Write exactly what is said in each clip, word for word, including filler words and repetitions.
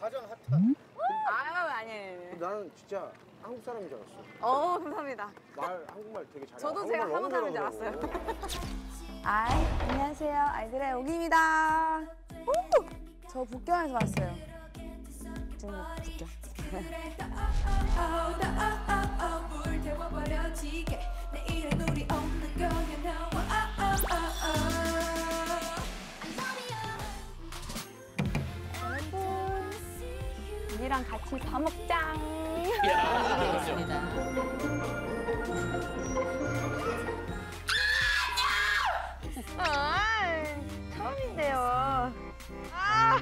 가장 핫한. 아유, 아니에요. 나는 진짜 한국 사람인 줄 알았어. 어, 감사합니다. 말 한국말 되게 잘해. 저도 제가 한국 사람인 줄 알았어요. 아이, 안녕하세요. 아이들의 오기입니다. 오! 저 북경에서 왔어요. 지금 북경. 이랑 같이 밥 먹자. 반갑습니다. 아, 처음인데요. 아,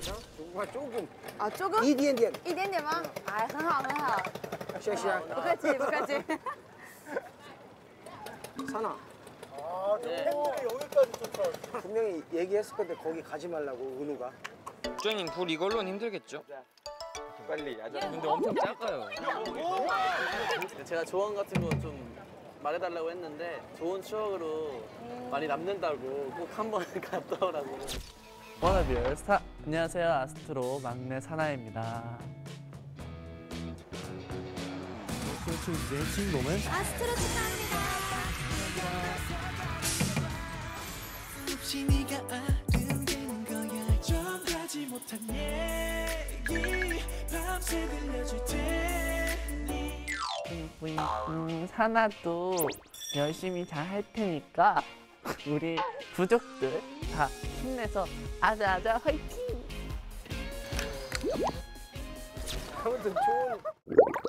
정말 조금. 아, 조금? 이디엔디엔. 이디엔디엔만. 아, 상하, 상하. 쉐시야. 똑같이, 똑같이. 산하. 아, 저 팬들이 여기까지 쫓아. 분명히 얘기했을 건데 거기 가지 말라고 은우가. 국장님, 불 이걸로는 힘들겠죠? 빨리 아주. 근데 엄청 작아요. 제가 조언 같은 거 좀 말해달라고 했는데 좋은 추억으로 많이 남는다고 꼭 한 번 갔다 오라고. 워너비얼 스타! 안녕하세요, 아스트로 막내 사나입니다. 그렇죠, 이제 친구는 아스트로 축하합니다. 못한 얘기 밤새 들려줄 테니 음, 산하도 열심히 잘 할 테니까 우리 부족들 다 힘내서 아자아자 화이팅! 아무튼 좋은